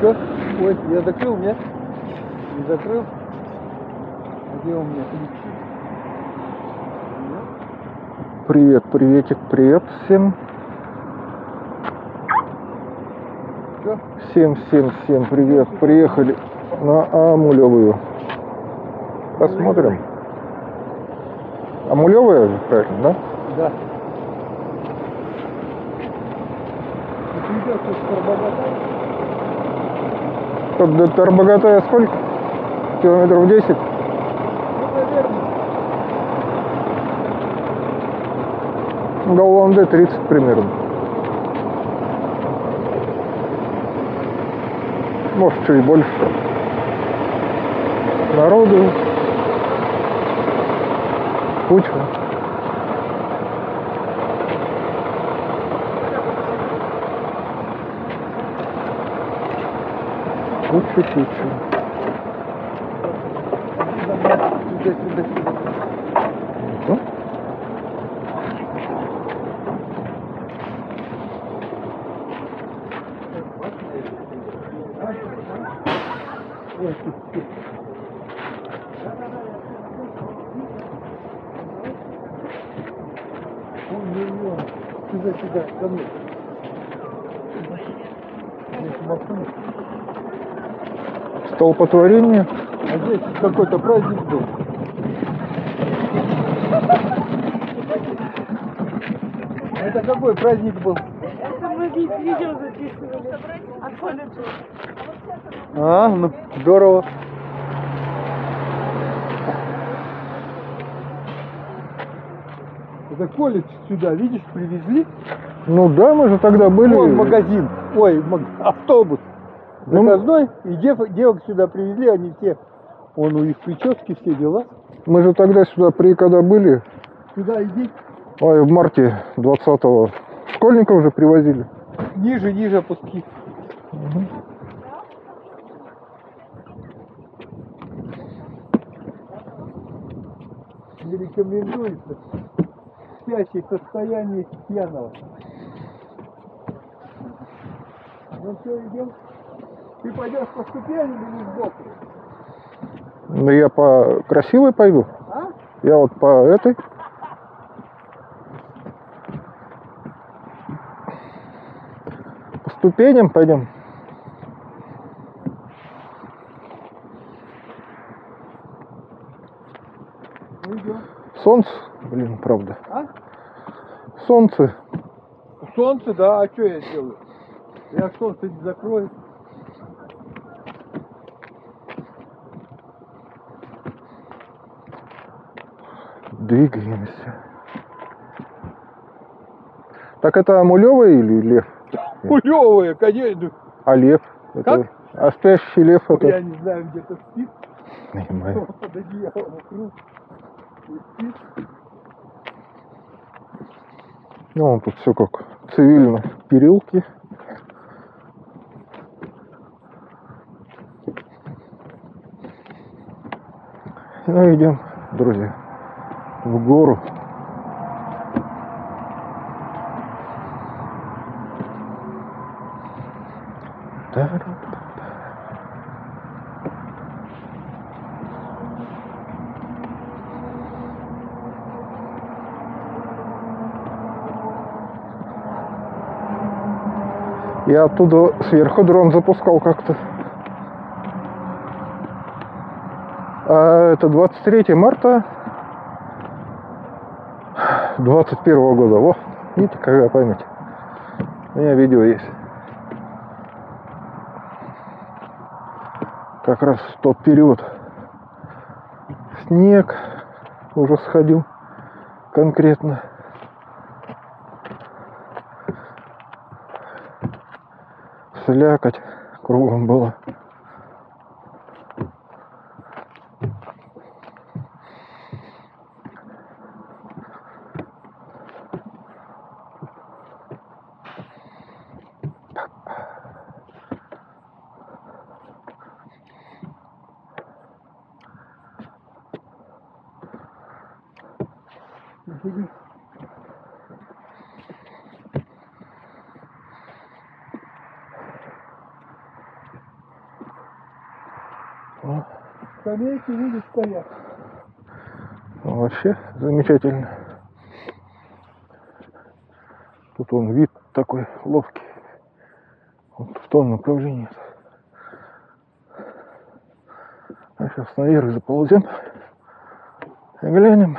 Че? Ой, я закрыл, нет? Не закрыл. Где у меня ключи? Привет, приветик, привет всем. Всем привет. Приехали на Омулёвую. Посмотрим. Омулёвая же, правильно, да? Да. Тут до Тарбагатая сколько? Километров 10? Ну, наверное. До Улан-Удэ 30 примерно. Может, чуть больше. Народу куча. Куча. Сюда. Сюда, ко мне. Столпотворение. А здесь какой-то праздник был. Это какой праздник был? Это мы видео записывали. А, ну здорово. Это колледж сюда, видишь, привезли. Ну да, мы же тогда были. Вон магазин, ой, автобус заказной, ну, и девок сюда привезли, они все, вон у них прически, все дела. Мы же тогда сюда когда были? Сюда иди. Ой, в марте 20-го. Школьников уже привозили. Ниже опуски. Угу. Не рекомендуется. Спящий в состоянии пьяного. Ну все, идем. Ты пойдешь по ступеням или сбоку? Ну я по красивой пойду. А? Я вот по этой. По ступеням пойдем. Идем. Солнце, блин, правда. А? Солнце. Солнце, да, а что я делаю? Я солнце не закрою. Двигаемся. Так это Омулёва или Лев? Омулёва, конечно. А Лев? Как? Это... А Спящий Лев это? Я не знаю, где-то спит. Понимаю. Ну, он тут все как цивильно, переулки. Ну, идем, друзья, в гору. Я оттуда сверху дрон запускал как-то. А это 23 марта 21 года. Во, видите, какая память. У меня видео есть. Как раз в тот период. Снег уже сходил конкретно. Слякоть кругом было. Вот. Скамейки, видишь, стоят. Вообще замечательно. Тут он вид такой ловкий. Вот в том направлении. А сейчас наверх заползем. И глянем.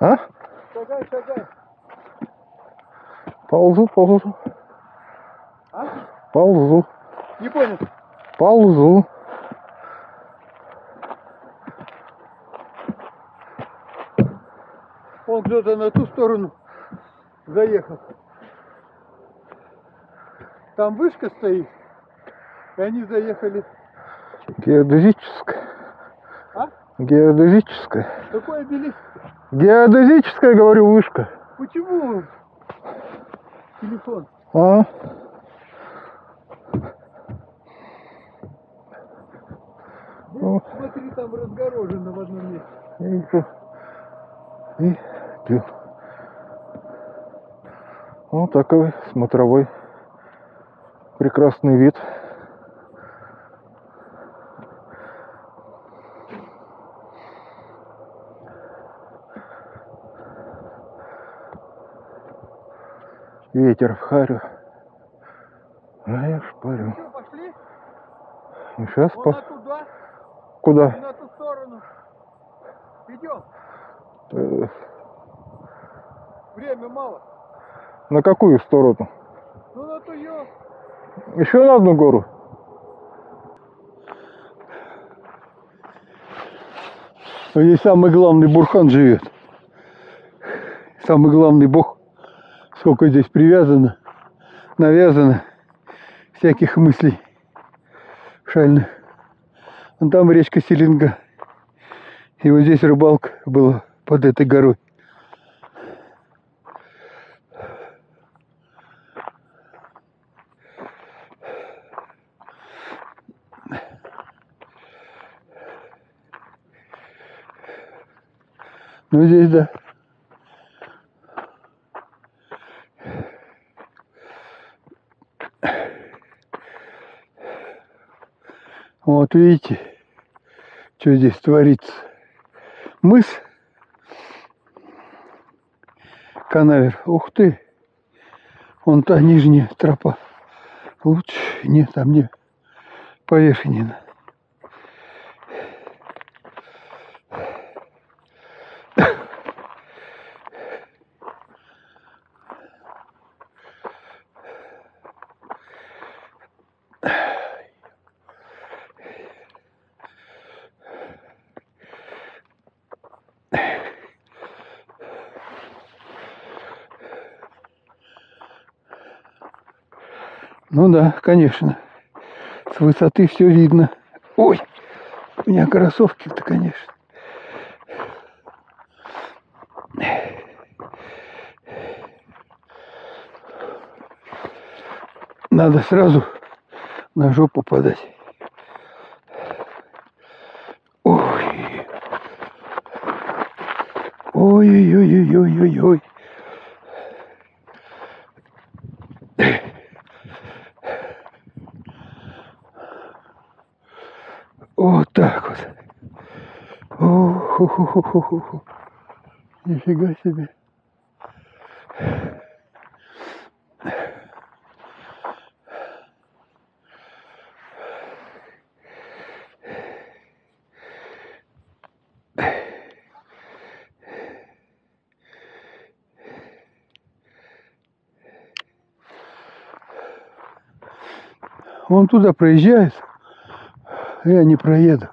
А? Шагай, шагай. Ползу, ползу. А? Ползу. Не понял. Ползу. Он где-то на ту сторону заехал. Там вышка стоит. И они заехали. Геодезическая. А? Геодезическая. Какой обелиск? Геодезическая, говорю, вышка. Почему? Телефон. А? Ну, смотри, там разгорожено в одном месте. И ничего. И дел. Вот такой смотровой прекрасный вид. Ветер в харю, а я шпарю. Ну что, пошли? И сейчас по... туда. Куда? На ту сторону. Идем. Время мало. На какую сторону? Ну на ту ее. Еще на одну гору? Здесь самый главный бурхан живет. Самый главный бог. Сколько здесь привязано, навязано всяких мыслей шальных. Вон там речка Селинга. И вот здесь рыбалка была под этой горой. Ну здесь, да. Вот видите, что здесь творится. Мыс, канавер. Ух ты! Вон та нижняя тропа. Лучше нет, там не поверхнина. Ну да, конечно, с высоты все видно. Ой, у меня кроссовки-то, конечно. Надо сразу на жопу попадать. Ой, ой-ой-ой-ой-ой-ой. Вот так вот. О-хо-хо-хо-хо-хо. Нифига себе. вон туда проезжает, я не проеду.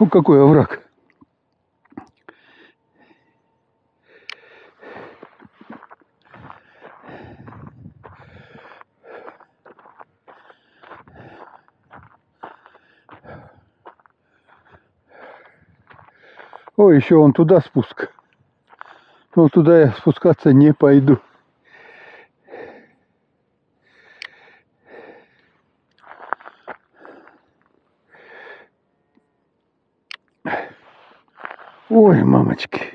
Ну, какой овраг. О, еще вон туда спуск. Но туда я спускаться не пойду. Ой, мамочки.